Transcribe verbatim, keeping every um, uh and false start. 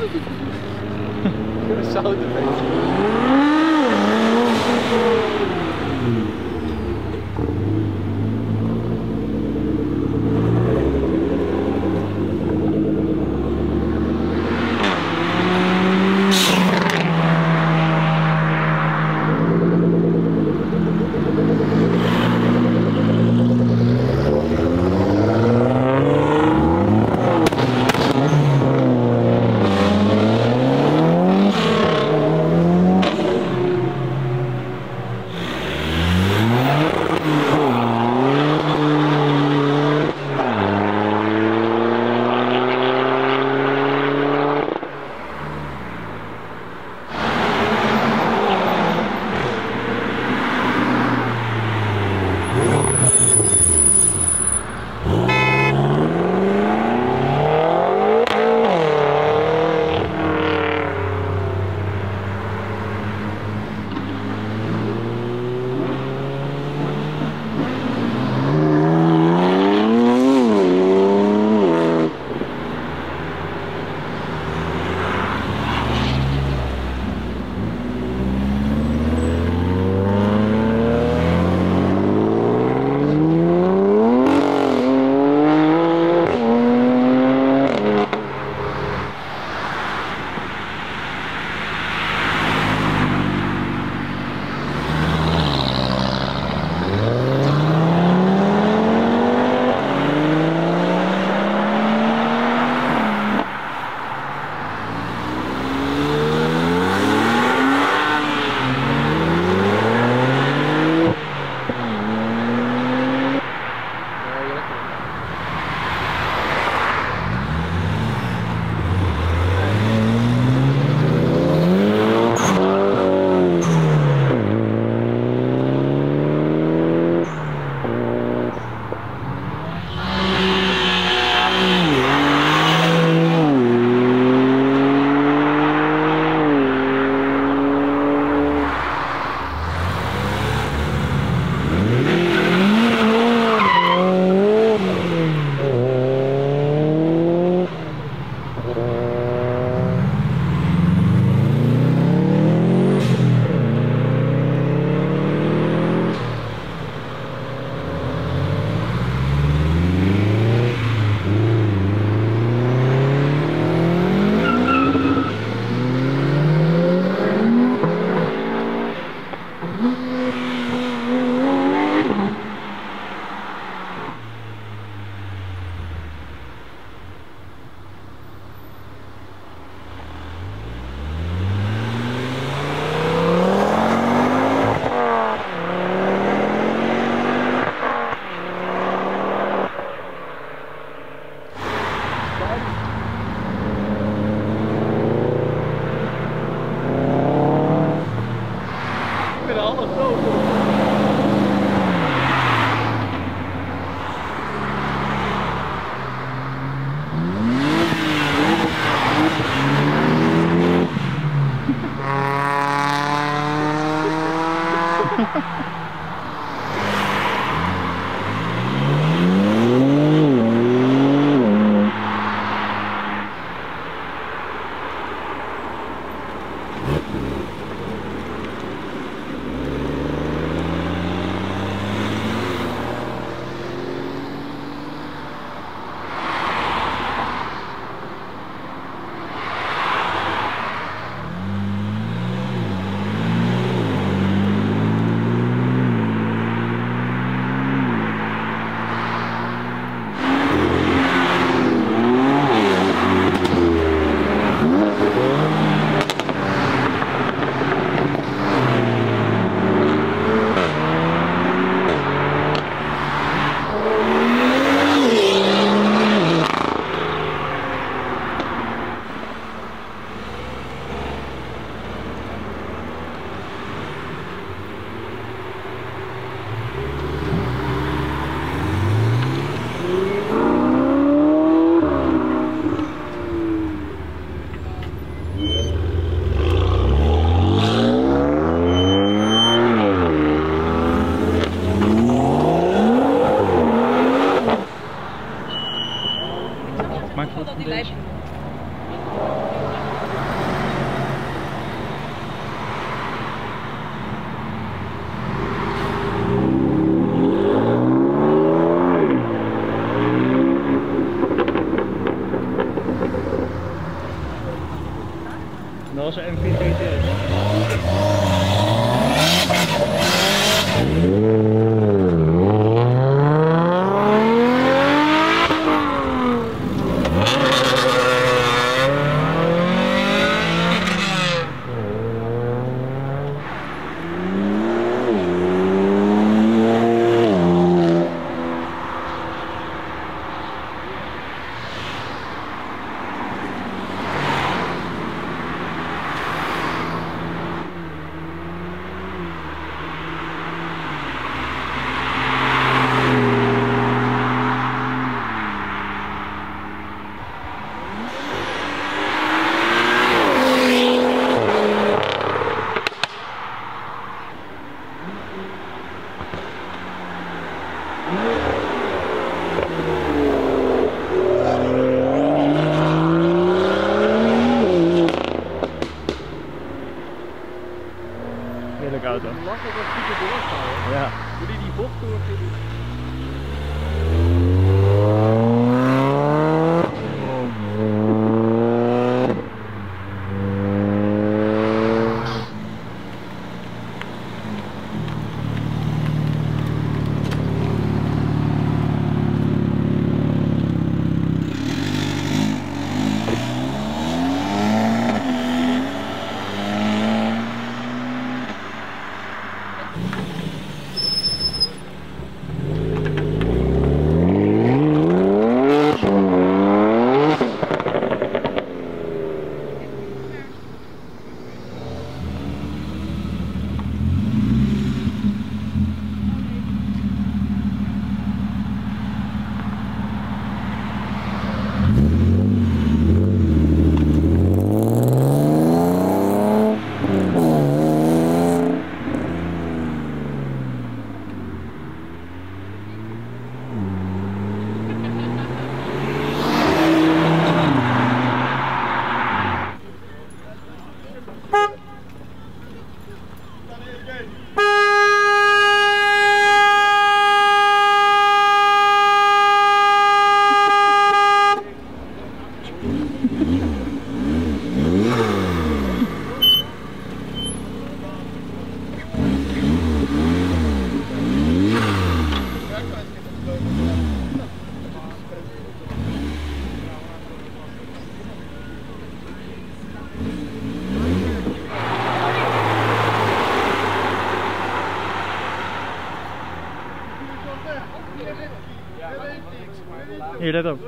Gonna show the No, so M P three. Hier, let op.